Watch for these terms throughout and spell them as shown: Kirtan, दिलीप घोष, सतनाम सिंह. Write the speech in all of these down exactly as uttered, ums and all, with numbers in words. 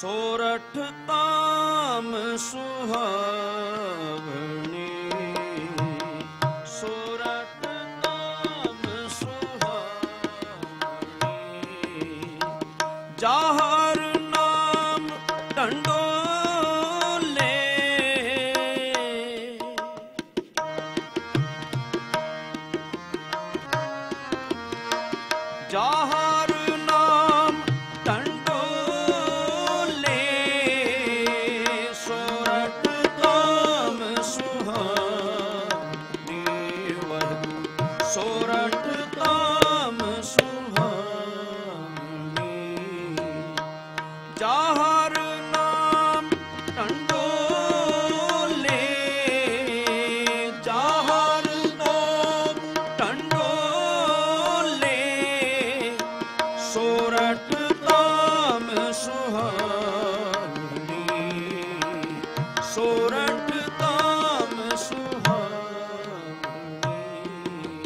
सोरठ ताम सुहावनी जाहर नाम डंडोले जाहर नाम डंडोले सोरठ ताम सुहावनी सोरठ ताम जाहर नाम टंडोले जाहर नाम टंडोले सोरठ ताम सुहावनी सोरठ ताम सुहावनी।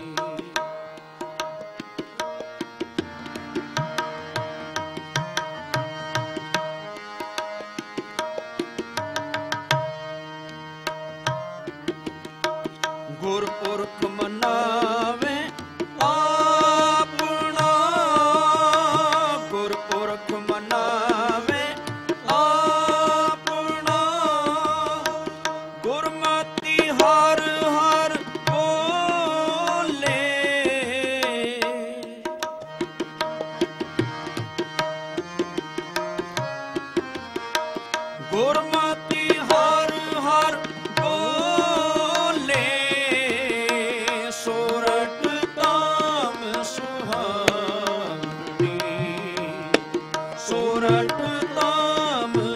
गुरपुरख मनावे आपना गुरपुरख मनावे आपना गुरमति हर हर बोले गुरमति हर हर सोरठ ताम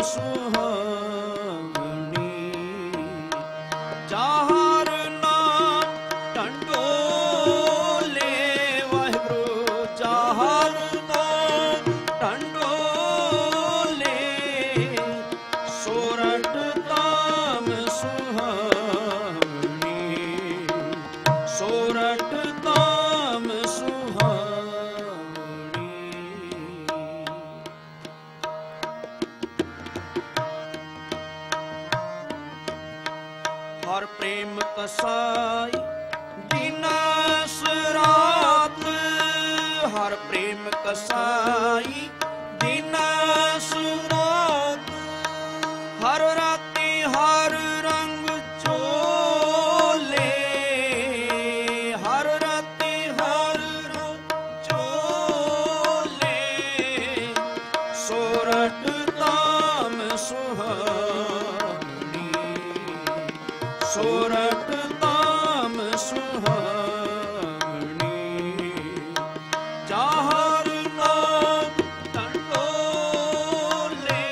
सुहावनी जाहर नाम टंडोले वाहिगुरु जाहर नाम टंडोले सोरठ ताम सुहावनी सोरठ ताम सुहावनी। हर प्रेम कसाई दिनस रात हर प्रेम कसाई दिनस रात हर राती हर रंग चोले हर राती हर रंग चोले सोरठ ताम सुहावनी सोरठ ताम सुहावनी जाहर नाम टंडोले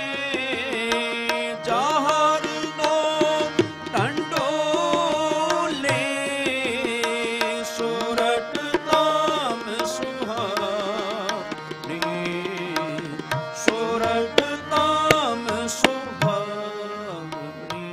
जाहर नाम टंडोले सोरठ ताम सुहावनी सोरठ ताम सुहावनी।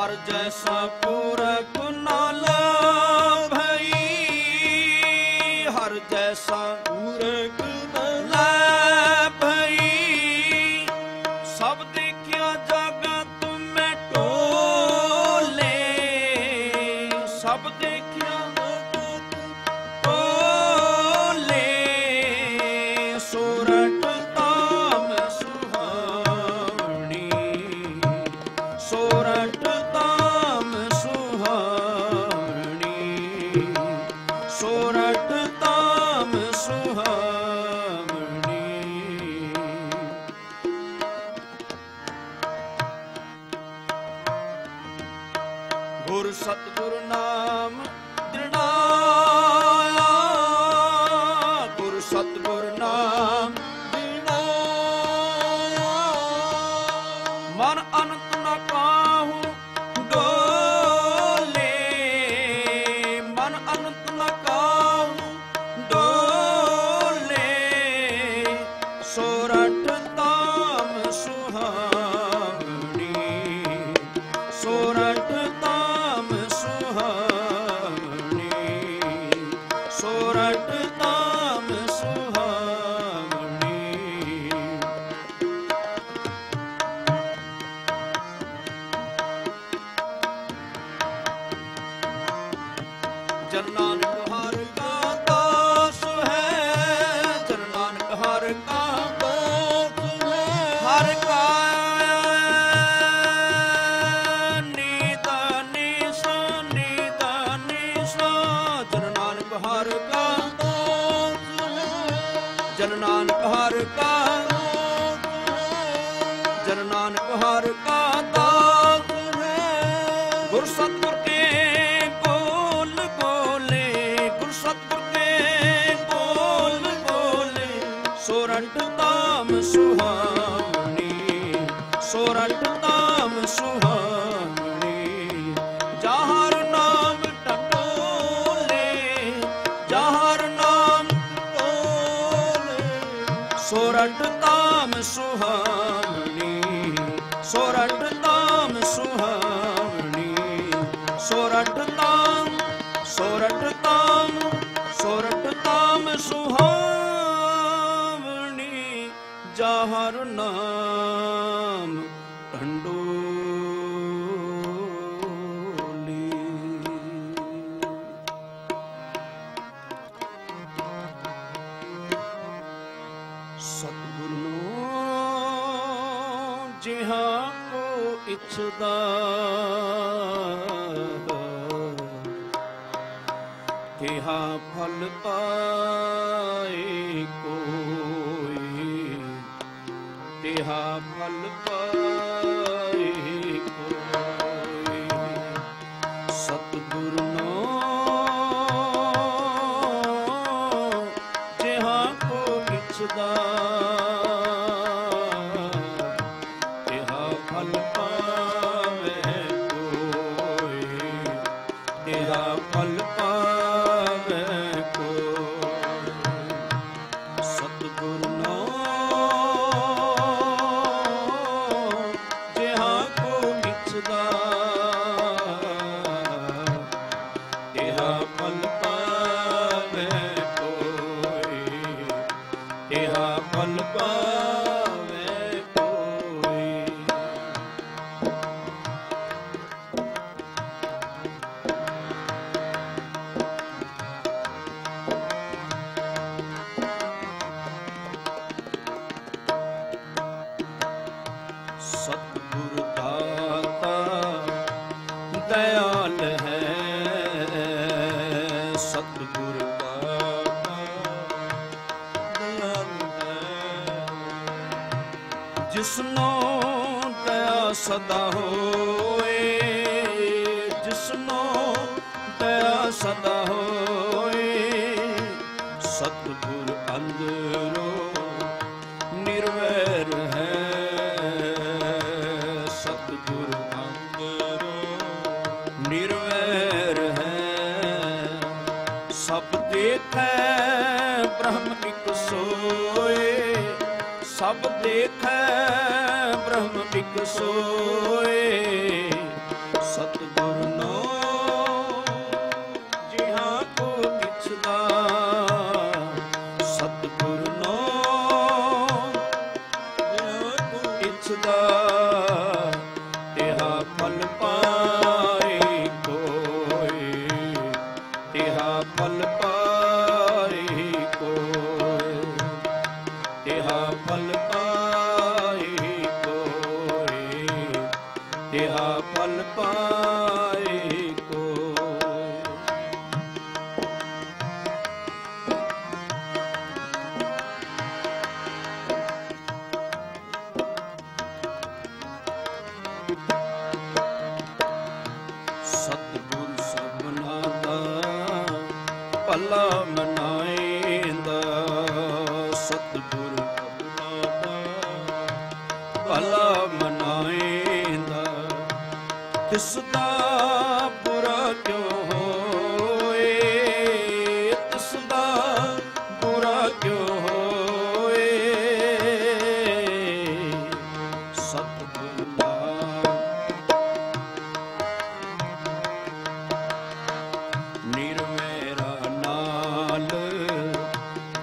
हर जैसा पूरक ना लाभई हर जैसा पूरक ना लाभई सब देखिया जगत में टोले सब देखिया जगत टोले सोरठ ताम सुहावनी सोरठ सोरठ ताम सुहावनी। निर्मेरा नाल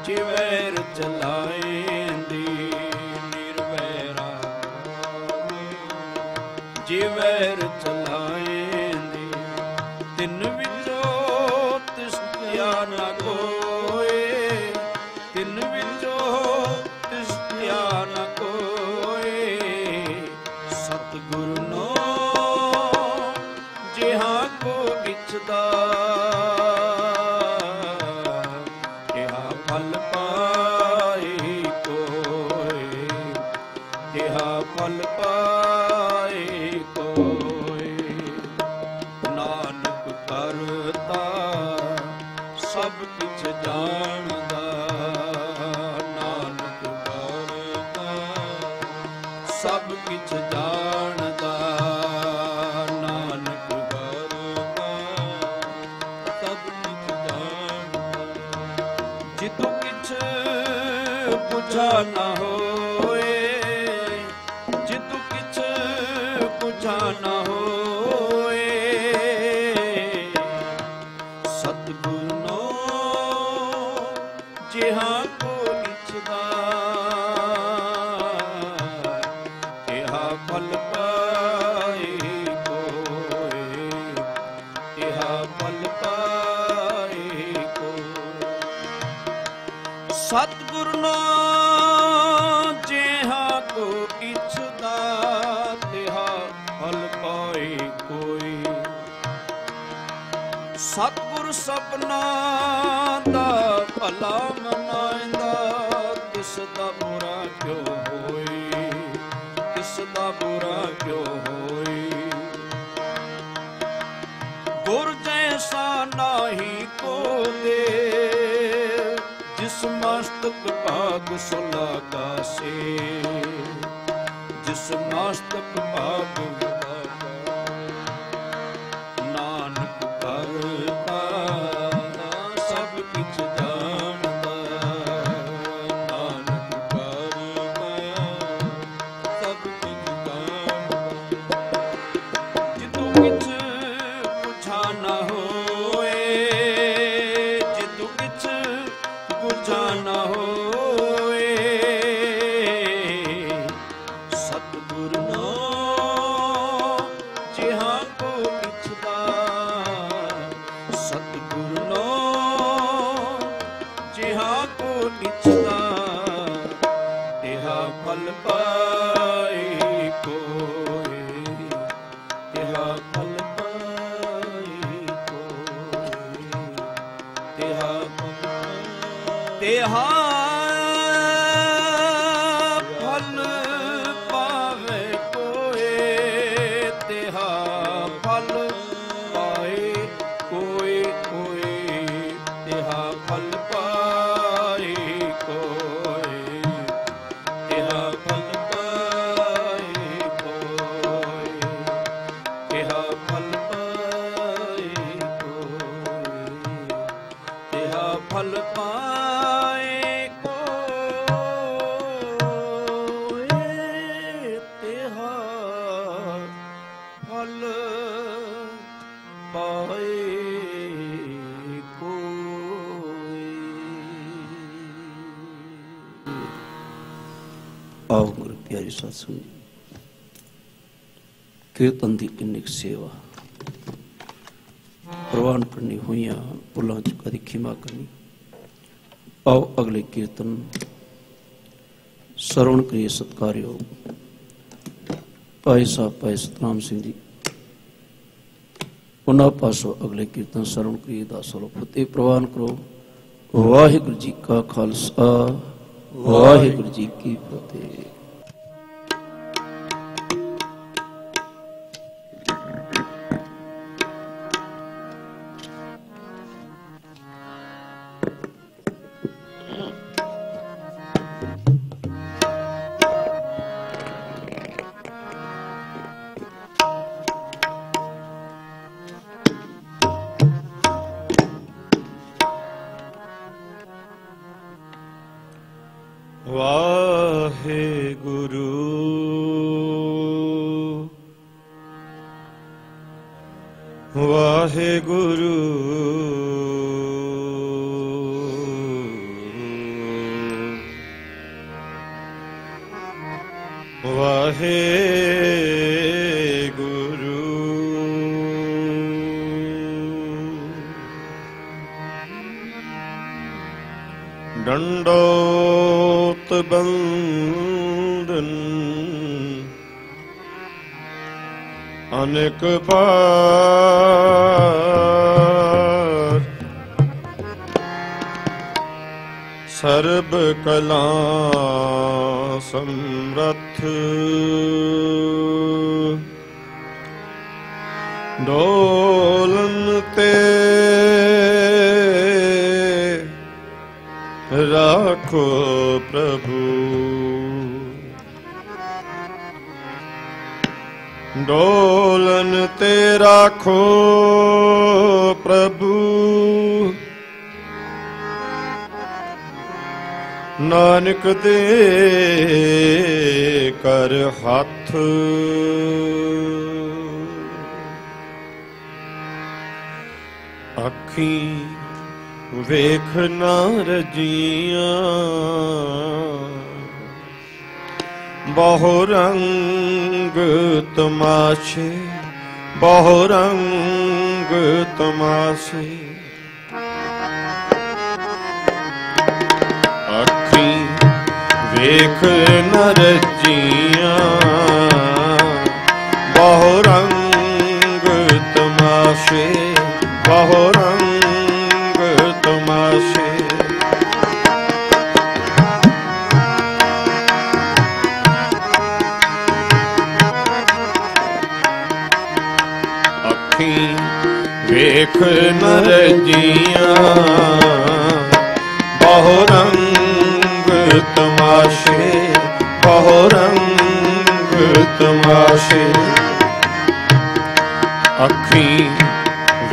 चिवैर चलाएंदी निर्वैरा चिवैर चलाएंदी तिन विचो तिस्तिया ना कोए तिन विचो तिस्तिया ना कोए सतगुरु नो जिहां को गिछदा ना होए जितू किछ पूछा ना होए सतगुरु नो जिहां को निछदा इहा फल पाए कोए इहा फल पाए कोए सतगुरु नो सतगुरु सपना दा भला मनांदा किस दा बुरा क्यों होए किस दा बुरा क्यों होए गुर जैसा नाही को दे जिस मस्तक भाग सुलागा से जिस मस्तक भाग कीर्तन की किन्निक सेवा प्रवान करनी हुई भुलों च कदी खिमा करनी। आओ अगले कीर्तन सरवण करिए सत्कारयोग भाई साहब भाई सतनाम सिंह जी उन्होंने पासों अगले कीर्तन सरवण करिए दास वालों फतेह प्रवान करो। वाहिगुरू जी का खालसा वाहिगुरू जी की फतेह। वाहे गुरु चाहे गुरु दंडोत बंधन अनेक पार सर्व कला समर्थ डोलनते राखो प्रभु डोलनते राखो प्रभु नानक दे कर हाथ अखी वेख ना रजियां बहुरंग तमाशे बहुरंग तमाशे देख नर जिया बहुरंग तमाशे बहुरंग तमाशे अखी देख नर जिया बहुरंग तमाशे बहुरंग तमाशे अखी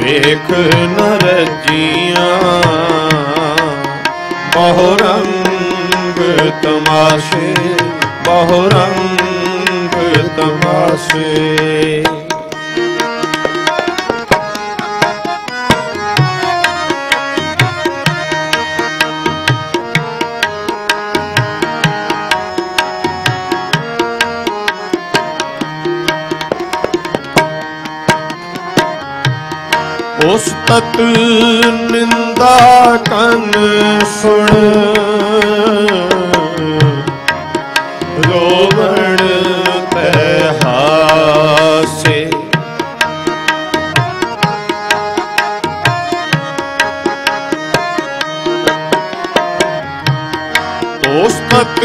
वेख न रजिया बहुरंग तमाशे बहुरंग तमाशे उस्तत निंदा कन सुन रोवण तहासे उस्तत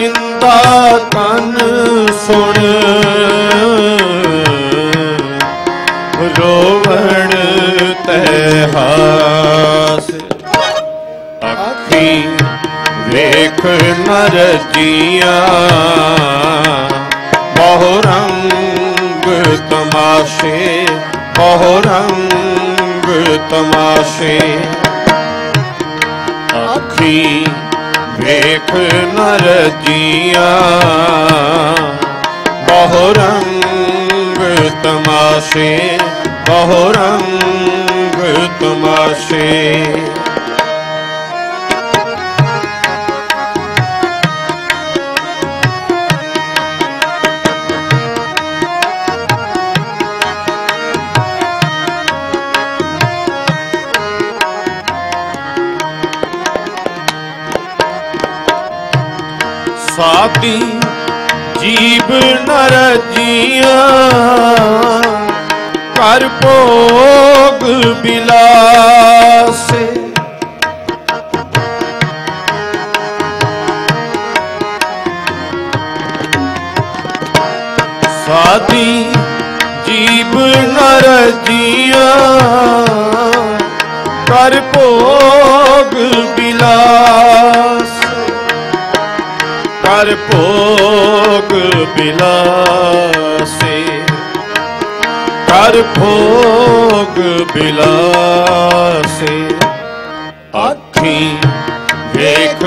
निंदा कन सुन रोवण हास अखी वेख नर जिया बहुरंग तमाशे बहुरंग तमाशे अखी वेख नर जिया बहुरंग तमाशे बहुरंग तमाशे साथी जीव नर जिया कर भोग बिलास साधी जीव नर जिया कर भोग बिलास कर भोग बिलास कर भोग बिलासे अखी वेख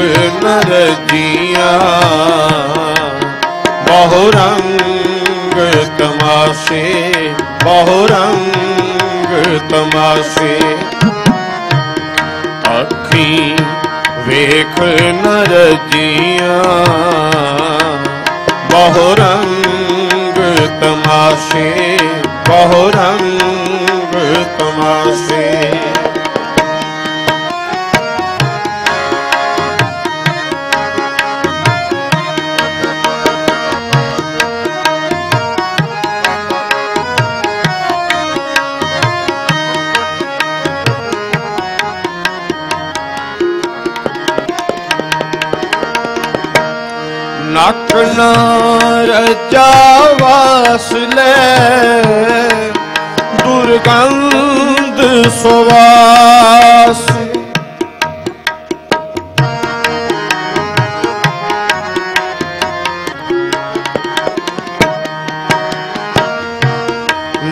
नर जिया बहुरंग तमाशे बहुरंग तमाशे अखी वेख नर जिया बहुरंग तमाशे बहुरंग तमाशे नाकना रचावास ले दुर्गंध सुवास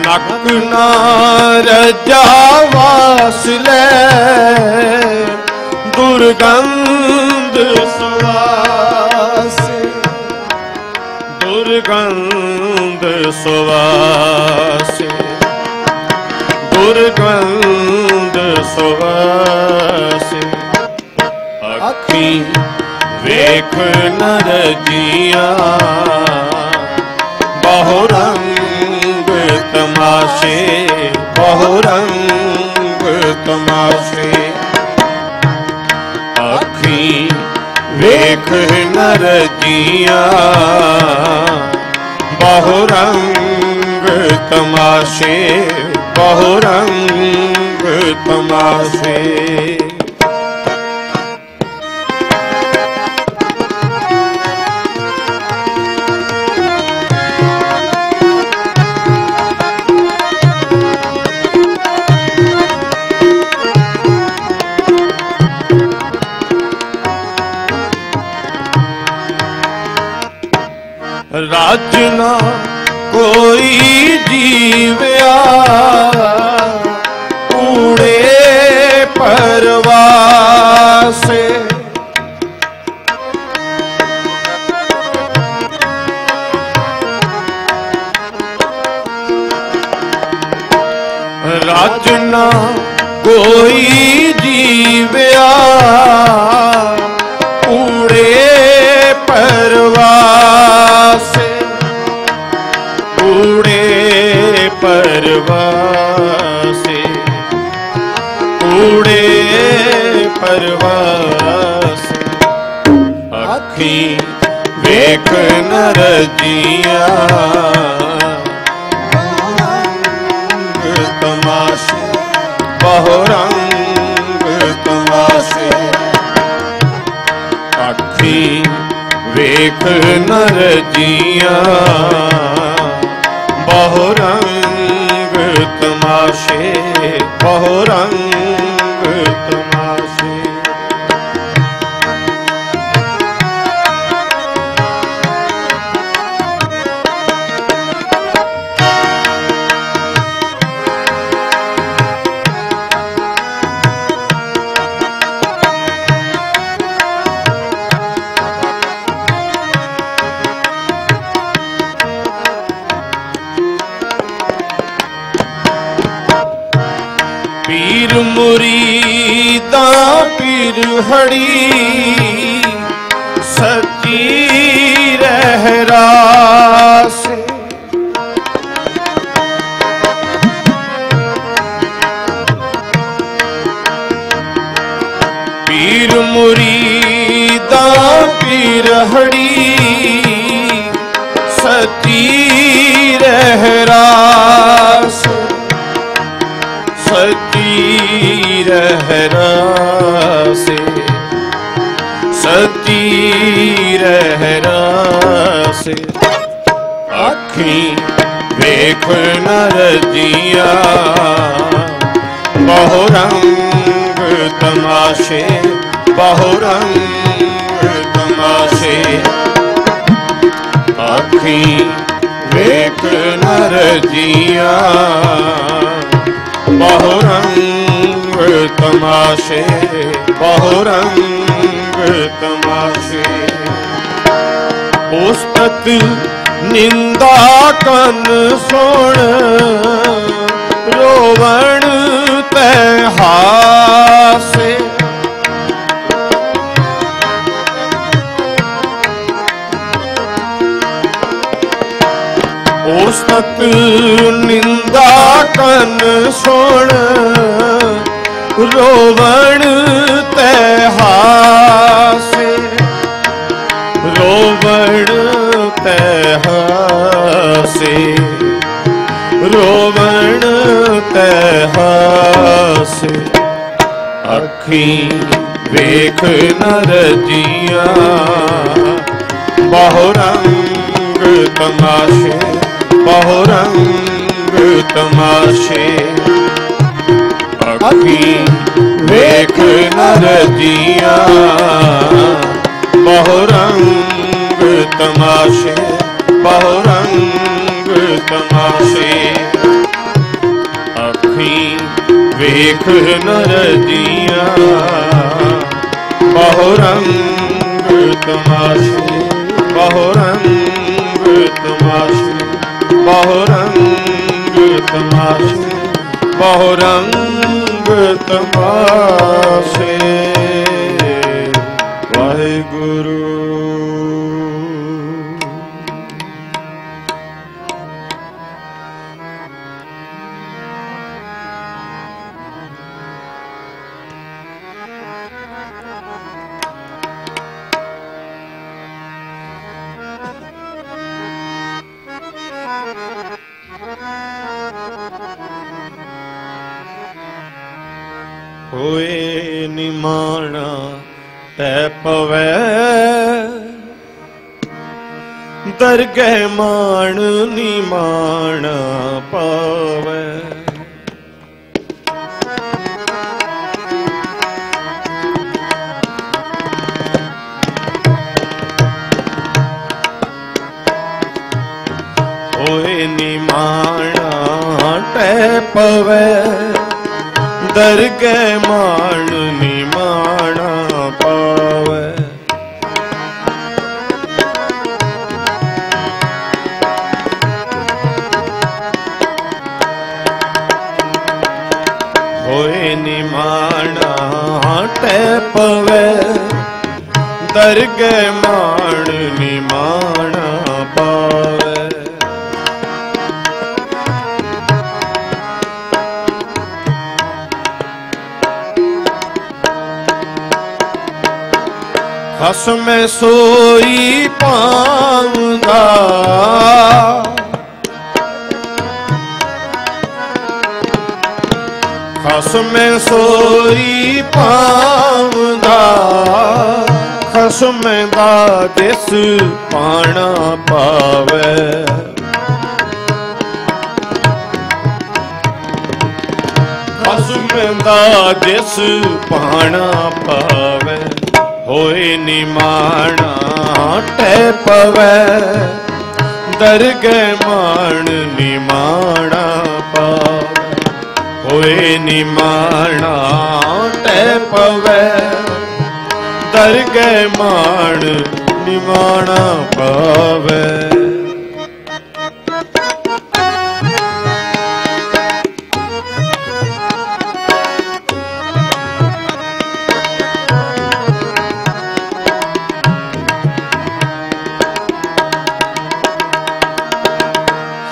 नाकना रचावास ले दुर्गंध सुवास दुर्गंध सुवास दुर्गंध सुवास अखी वेख नर जिया बहुरंग तमाशे बहुरंग तमाशे अखी वेख नर जिया बहुरंग तमाशे बहुरंग तमाशे राजना कोई जीव्या कूड़े परवासे राजना कोई जीव्या कूड़े परवासे परवासे कूड़े परवासे अखी वेख नर जिया बहुरंग तमाशे बहुरंग तमाशे अखी वेख नर जिया बहुरंग तमाशे बहुरंग तमाशे पीर मुरीदा पीर हड़ी सच्ची रहरास पीर मुरीदा पीर हड़ी सच्ची रहरास सती रहरासे सती रहरासे अखी वेख नर जिया बहुरंग तमाशे बहुरंग तमाशे अखी वेख नर जिया बहुरंग तमाशे बहुरंग तमाशे उस्तत निंदा कन सुन रोवण ते हासे पुस्तक निंदा कन सुन रोवण ते हासे रोवण ते हासे रोवण ते हासे अखी वेख नर जिया बहुरंग तमाशे बहुरंग तमाशे अखी वेख नर जिया बहुरंग तमाशे बहुरंग तमाशे अखी वेख नर जिया बहुरंग तमाशे बहुरंग तमाशे बहुरंग तमाशे बहुरंग तमाशे वाहेगुरु। होए निमाना तै पवै दरगह मान निमाना पावै होए निमाना तै पवै दरगे मान निमाना पावे होए निमाना हटे पवे दरगे मान निमाना पावे हस में सोई पाऊंगा हस में सोई पाऊंगा हस में दा जिस पाना पावे हस में दा जिस पाना पावे होए निमाना टै पवै दरगे मान निमाना पावै होए निमाना टै पवै दरगे मान निमाना पावै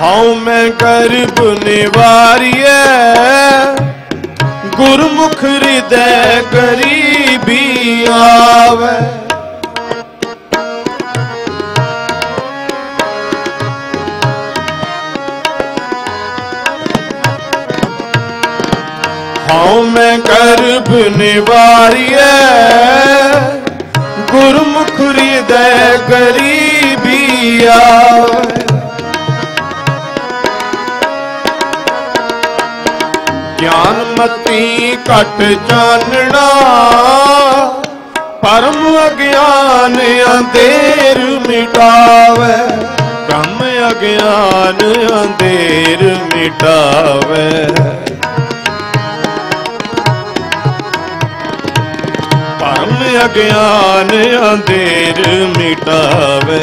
हूँ मैं गरीब निवारिए गुरमुख हृदय गरीबी आवे हूँ मैं गरीब निवारिए गुरमुख हृदय गरीबी आवे ज्ञानमती घट जानना परम अज्ञान अंधेर मिटावे ब्रह्म अज्ञान अंधेर मिटावे परम अज्ञान अंधेर मिटावे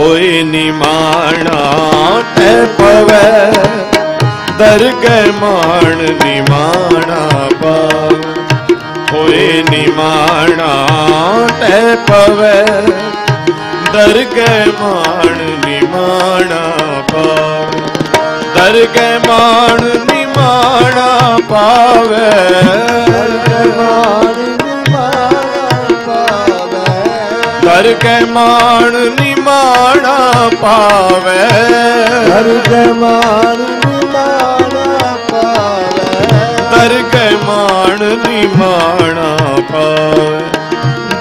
होए निमाना तै पवै दरगे मान निमाना पावै होए निमाना तै पवै दरगे मान निमाना पावै। हर के मान निमाणा पावे, हर के मान निमाणा पावे, हर के मान निमाणा पावे, हर के मान निमाणा पावे, हर के मान निमाणा पावे,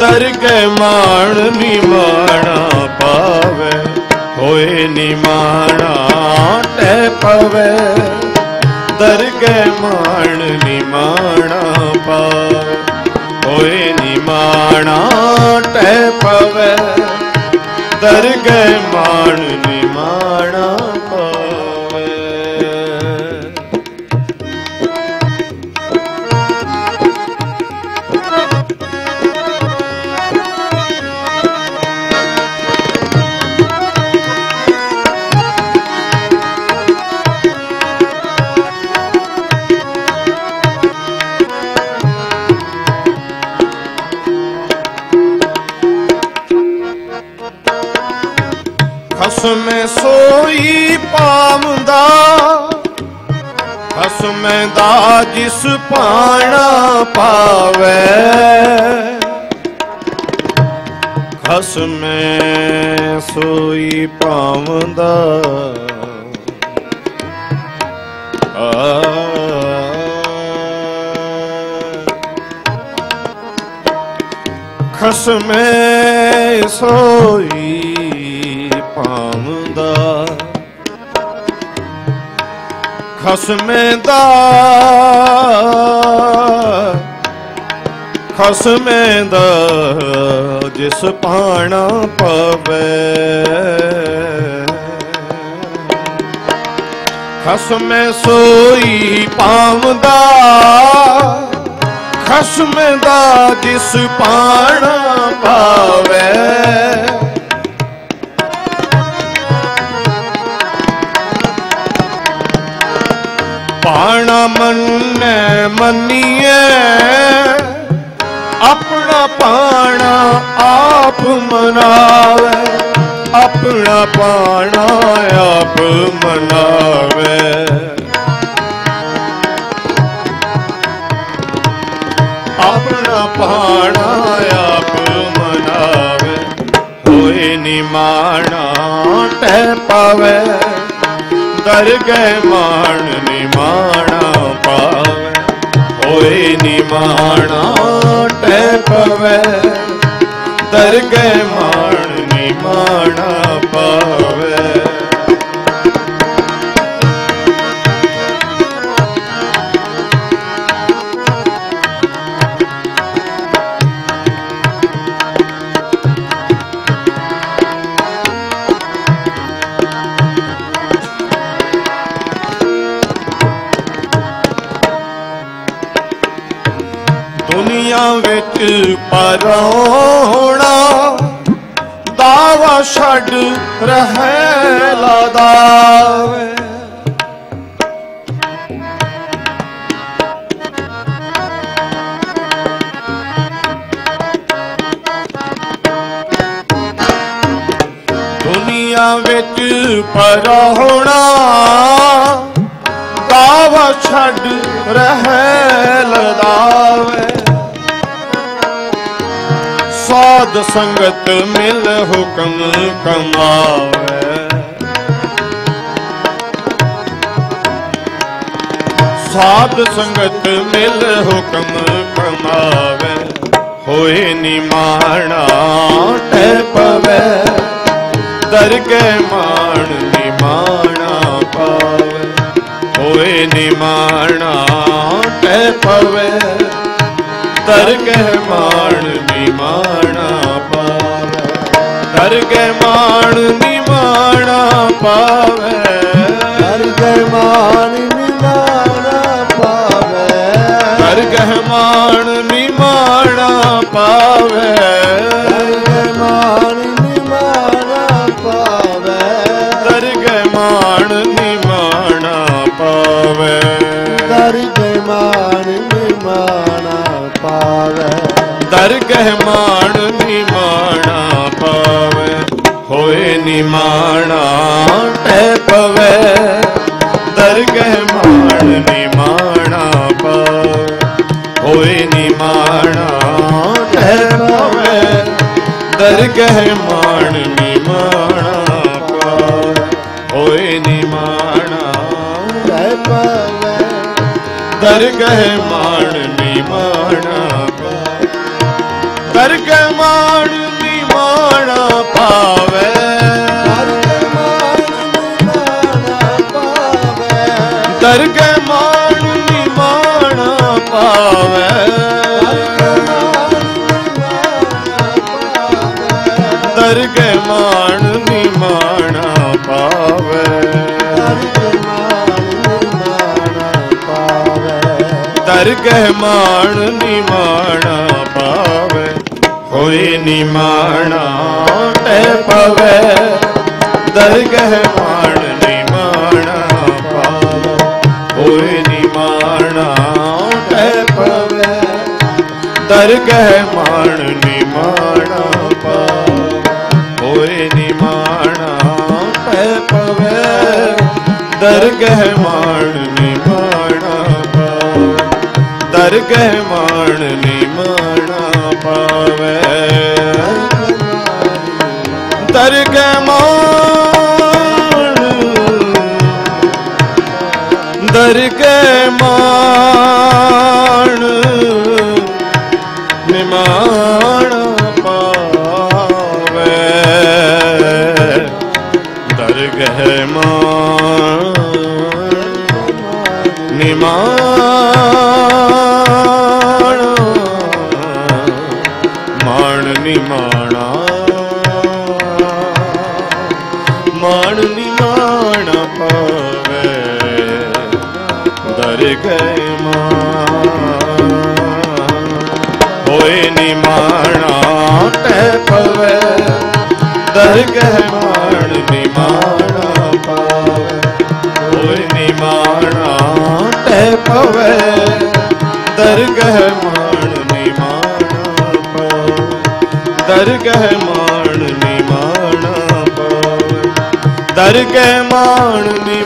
हर के मान निमाणा पावे, होए निमाणा ते पवे, दर के मान निमाणा पावे, होए निमाणा ते पवे, दर के मान निमाणा पावे। खसमें सोई पावंदा, खसमें दा जिस पाणा पावे, खसमें सोई पावंदा, खसमें सोई पावंदा, खसमें दा, खसमें दा जिस पाणा पावे, खसमें सोई पावंदा, खसमें दा जिस पाणा पावे, पाणा मन्ने मनिए अपना पाणा आप मनावे, अपना पाणा आप मनावे, अपना पाणा आप मनावे, होए निमाणा ते पावे, दर के मान निमाणा पावे, होए निमाणा ते पावे, दर के मान निमाणा पावे। पर होना दावा छड़ रहे लदावे, दुनिया विच पर होना दावा छड़ रहे लदावे, साध संगत मिल हुक्म कमावे, साध संगत मिल हुक्म कमावे, होए निमाणा ते पावे, दर के मान निमाणा पावे, होए निमाणा ते पावे, दर के मान निमाणा पावे, दर के मान निमाणा पावे, दर के मान निमाणा पावे, दर के मान निमाणा पावे, दर के मान निमाणा पावे, दर के मान निमाणा पावे, दर के मान निमाणा पावे, दर के मान निमाणा पावे, होए निमाणा ते पावे, हर कह मान निमाणा होए निमाणा कह पावे दर कह मान निमाणा दर कह मान निमाणा पावे दर कह मान निमाणा पावे दर के मान निमाणा पावे दर के मान निमाणा पावे होए निमाणा ते पावे दर के मान निमाणा पावे होए निमाणा ते पावे दर के मान निमाणा पावे निमाणा पै पवे दरगह मान निमाणा पावे दरगह मान निमाणा पावे दरगह मान दरगह मान निमाण दरगह मान निमाण मान निमाणा मान निमाण पावे दरगह मान होए निमाणा ते पावे दरगह मान निमाणा पावे होए निमाणा ते पावे दरगह मान निमाणा पावे दरगह मान निमाणा पावे दरगह मान निमाणा पावे।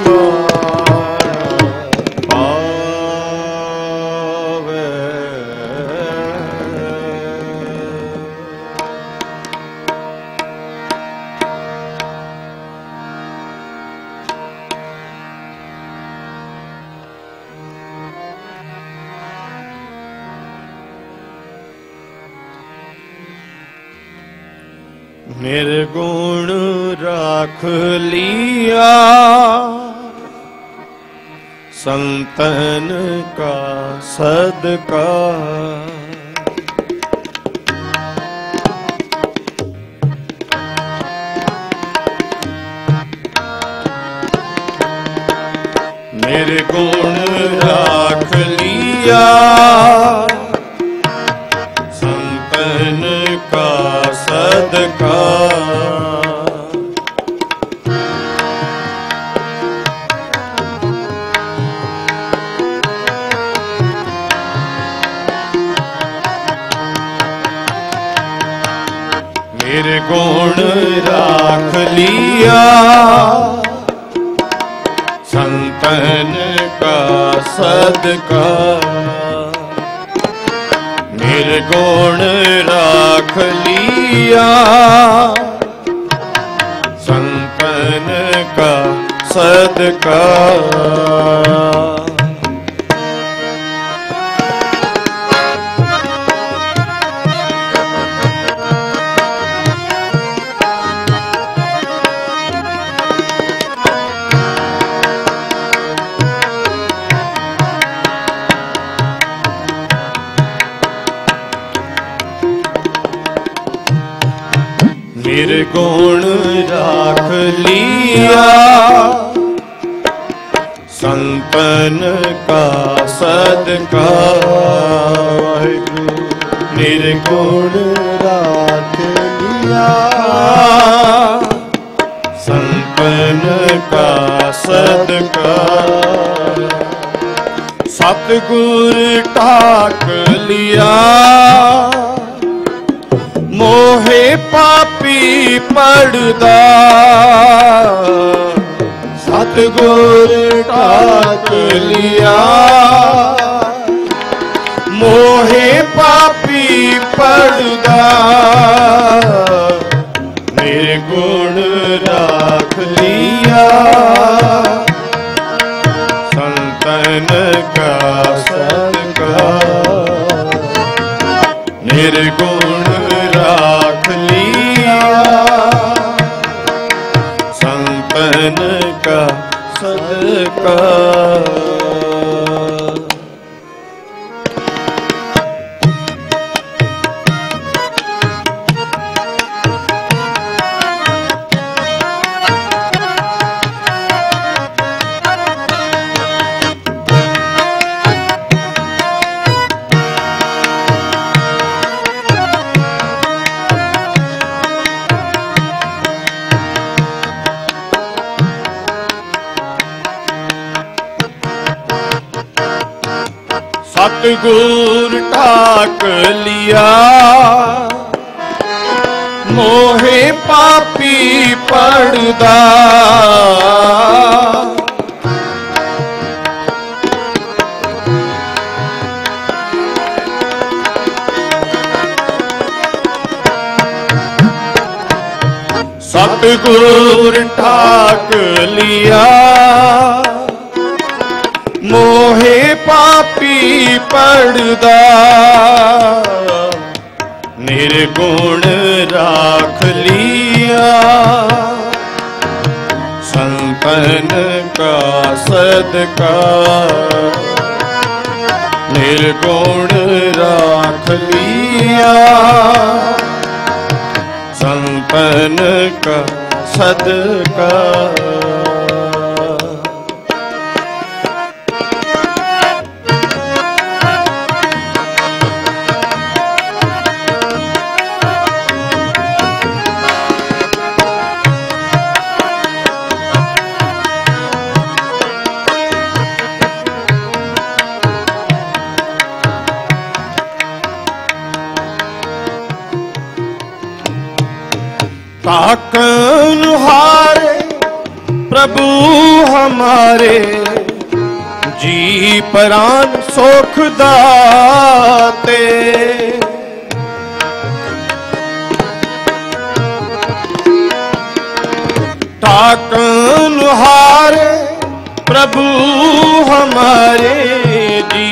निर्गुण राख लिया संतन का सदका निर्गुण राख लिया संतन का सदका निर्गुण राख लिया संतन का सदका निर्गुण राख लिया संतन का सदका निर्गुण राख लिया संपन का सदका वाहिगुरु निर्गुण राख लिया संपन का सदका सतगुर टाक लिया मोहे पापी पड़दा सतगुर टाक लिया मोहे पापी पड़दा का। सतगुर ठाक लिया मोहे पापी पड़दा, सतगुर ठाक लिया मोहे पापी पड़दा, निर्गुण राख लिया संतन का सदका, निर्गुण राख लिया संतन का सदका। ताकन हारे प्रभु हमारे जी प्राण सुख दाते, ताकन हारे प्रभु हमारे जी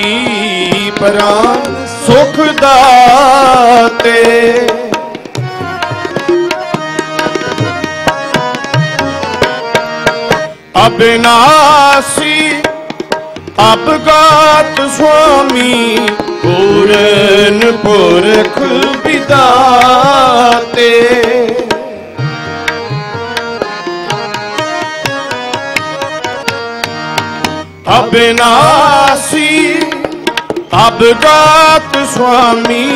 प्राण सुख दाते, अविनाशी अवगात स्वामी पूरन पुरख विधाते, अविनाशी अवगात स्वामी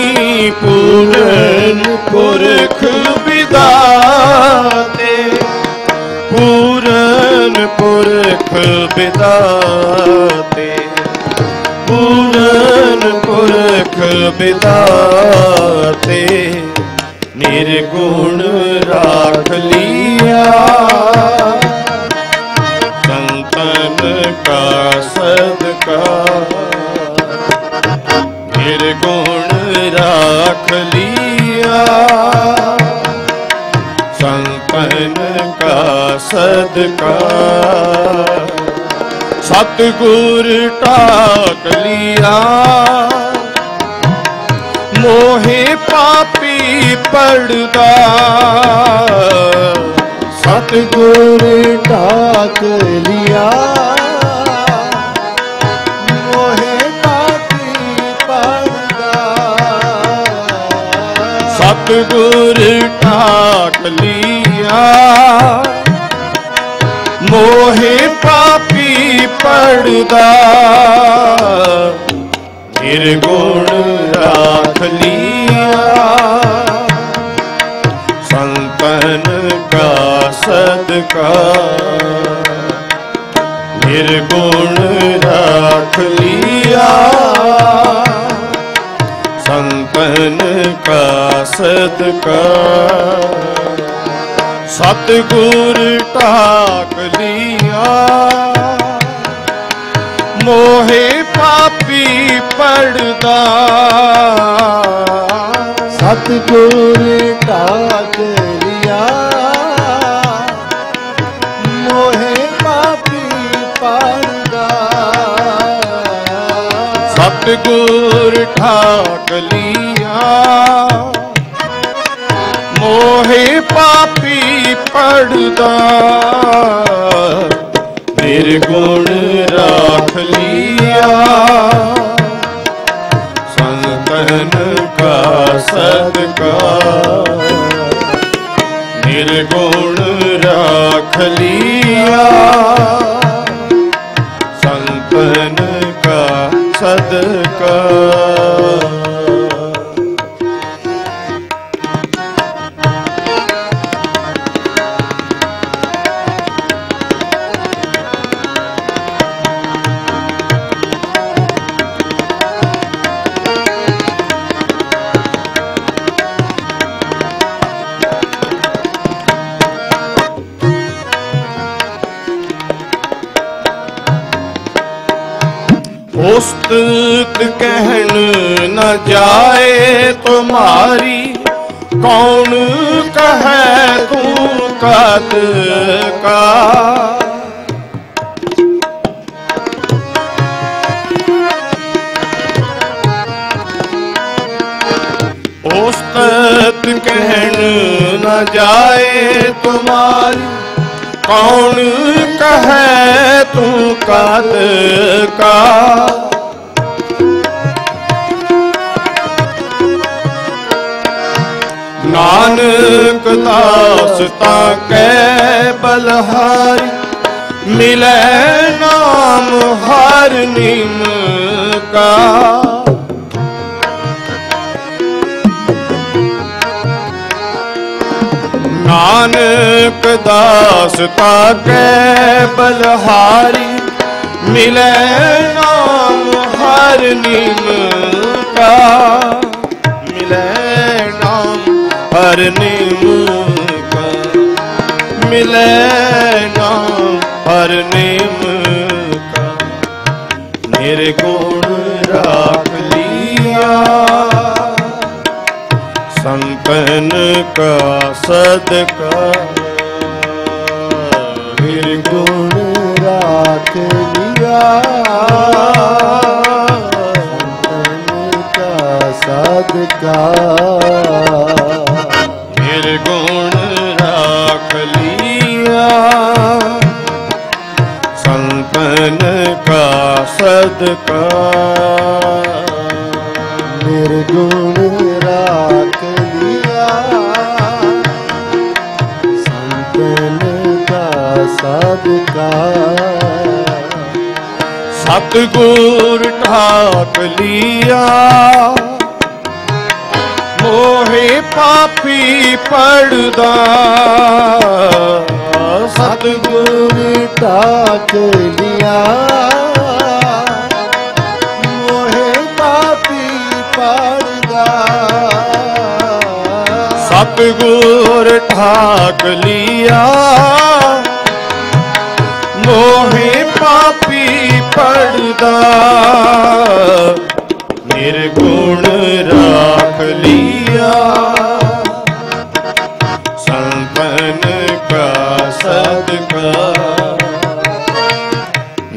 पूरन पुरख विधाते, पूरन पुरख बिदाते, पूरन पुरख बिदाते, निर्गुण राख लिया संतन का सदका, निर्गुण राख लिया संतन का सदका। सतगुर ठाक लिया मोहे पापी पड़दा, सतगुर ठाक लिया मोहे पापी पड़दा, सतगुर ठाक लिया मोहे पापी पड़दा, निर्गुण राख लिया संतन का सदका, निर्गुण राख लिया संतन का सदका। सतगुर ठाक लिया मोहे पापी पड़दा, सतगुर ठाक लिया मोहे पापी पड़दा, सतगुर ठाक लिया मोहे पापी पड़दा, निर्गुण सदका निर्गुण राख लिया संतन का सदका। उस्तत कहन न जाए तुम्हारी कौन कहे तू कद का, उस्तत कहन न जाए तुम्हारी कौन कहे तू कद का। नानक दास ताके बलहारी मिले नाम हर निम का, नानक दास ताके बलहारी मिले नाम हर निम का, मिले हर निम का मिले नाम हर निम का निर्गुण राख लिया संपन का सदका। निर्गुण राख लिया संपन का सदका, निर्गुण राख लिया संपन का सदका। निर्गुण राख लिया संपन का सदका। सतगुर ठाक लिया मोहे पापी पड़दा, सतगुर ठाक लिया मोहे पापी पड़दा। सतगुर ठाक लिया मोहे पापी पड़दा निर्गुण राख लिया संपन का सदका।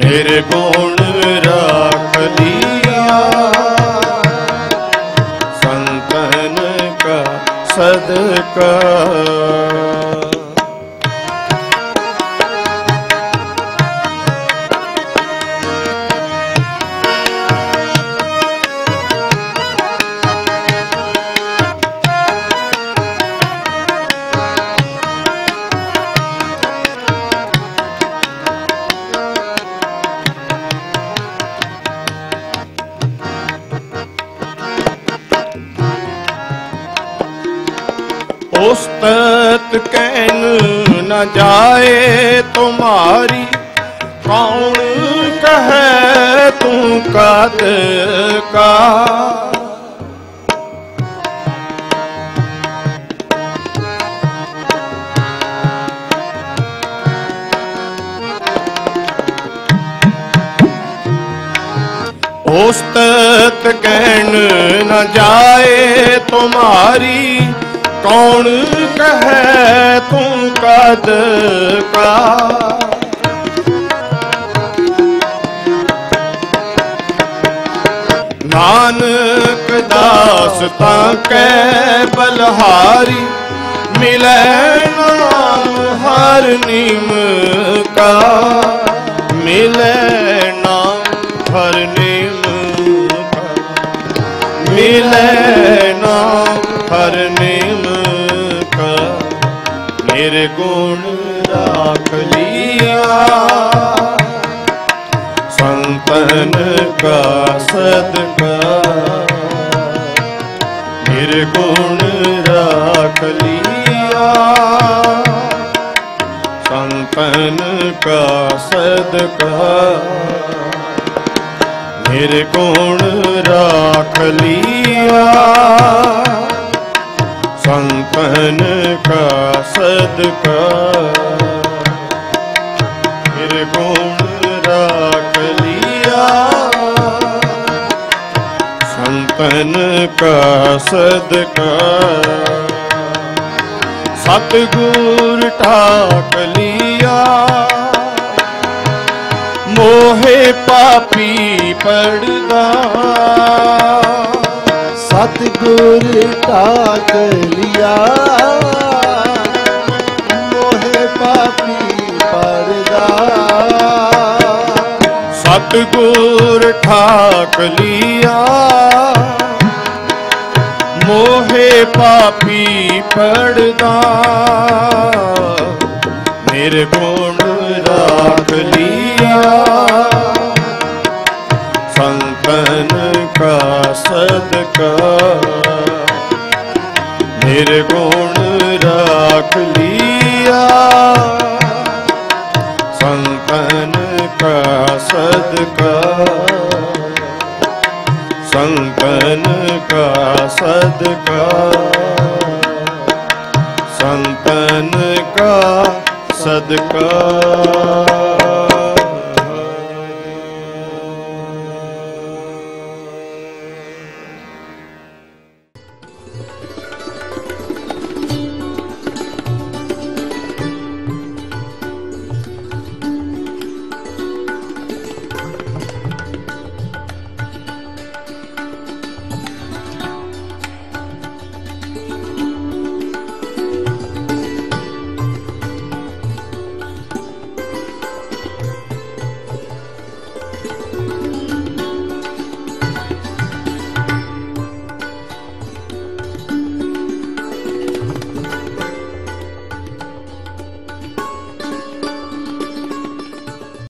निर्गुण राख लिया संपन का सदका। उस्तत कहन न जाए तुम्हारी कौन कहे तू कद का, उस्तत कहन न जाए तुम्हारी कौन कहे तू कद का। नानक दास ताके बलहारी मिले नाम हर निम का, मिले नाम हर निम का मिले नाम हर नेम का निर्गुण राख लिया, संतन का सदका निर्गुण राख लिया, संतन का सदका निर्गुण राख लिया, संतन का सदका निर्गुण राख लिया, संतन का सदका सतगुर ठाक लिया, मोहे पापी पड़गा, सतगुर ठाक लिया, मोहे पापी परदा, सतगुर ठाक लिया, मोहे पापी परदा, मेरे गुण राख लिया, संतन का सदका निर्गुण राख लिया, संतन का सदका, संतन का सदका, संतन का सदका।